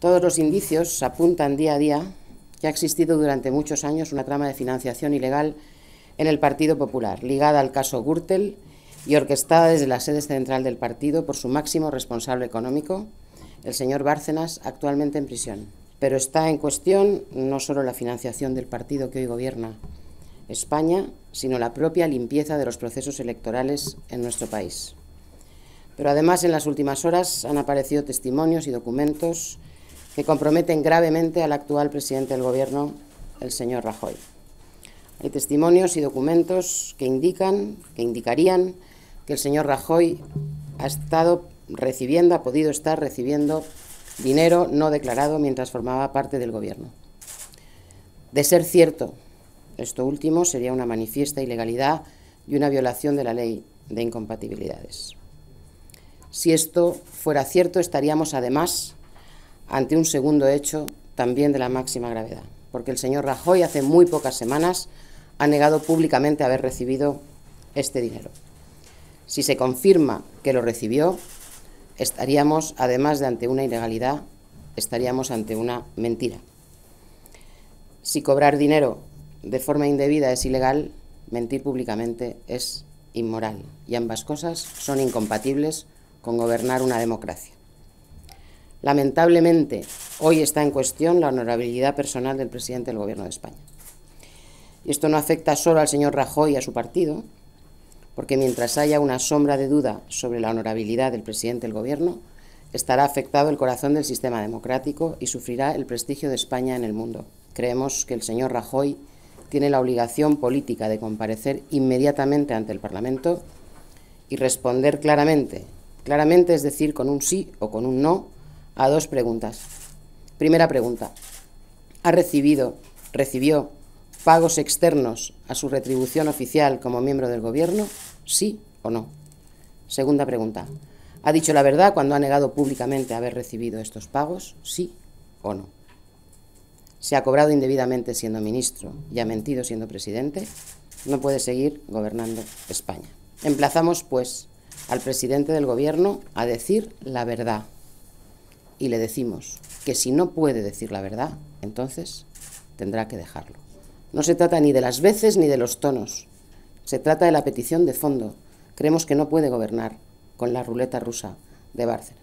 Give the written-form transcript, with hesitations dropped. Todos los indicios apuntan día a día que ha existido durante muchos años una trama de financiación ilegal en el Partido Popular, ligada al caso Gürtel y orquestada desde la sede central del partido por su máximo responsable económico, el señor Bárcenas, actualmente en prisión. Pero está en cuestión no solo la financiación del partido que hoy gobierna España, sino la propia limpieza de los procesos electorales en nuestro país. Pero además, en las últimas horas han aparecido testimonios y documentos que comprometen gravemente al actual presidente del Gobierno, el señor Rajoy. Hay testimonios y documentos que indicarían que el señor Rajoy ha podido estar recibiendo dinero no declarado mientras formaba parte del Gobierno. De ser cierto esto último, sería una manifiesta ilegalidad y una violación de la ley de incompatibilidades. Si esto fuera cierto, estaríamos además ante un segundo hecho también de la máxima gravedad, porque el señor Rajoy hace muy pocas semanas ha negado públicamente haber recibido este dinero. Si se confirma que lo recibió, estaríamos, además de ante una ilegalidad, estaríamos ante una mentira. Si cobrar dinero de forma indebida es ilegal, mentir públicamente es inmoral, y ambas cosas son incompatibles con gobernar una democracia. Lamentablemente, hoy está en cuestión la honorabilidad personal del presidente del Gobierno de España. Y esto no afecta solo al señor Rajoy y a su partido, porque mientras haya una sombra de duda sobre la honorabilidad del presidente del Gobierno, estará afectado el corazón del sistema democrático y sufrirá el prestigio de España en el mundo. Creemos que el señor Rajoy tiene la obligación política de comparecer inmediatamente ante el Parlamento y responder claramente, es decir, con un sí o con un no, a dos preguntas. Primera pregunta: ¿recibió pagos externos a su retribución oficial como miembro del Gobierno? ¿Sí o no? Segunda pregunta: ¿ha dicho la verdad cuando ha negado públicamente haber recibido estos pagos? ¿Sí o no? ¿Se ha cobrado indebidamente siendo ministro y ha mentido siendo presidente? No puede seguir gobernando España. Emplazamos, pues, al presidente del Gobierno a decir la verdad. Y le decimos que si no puede decir la verdad, entonces tendrá que dejarlo. No se trata ni de las veces ni de los tonos. Se trata de la petición de fondo. Creemos que no puede gobernar con la ruleta rusa de Bárcenas.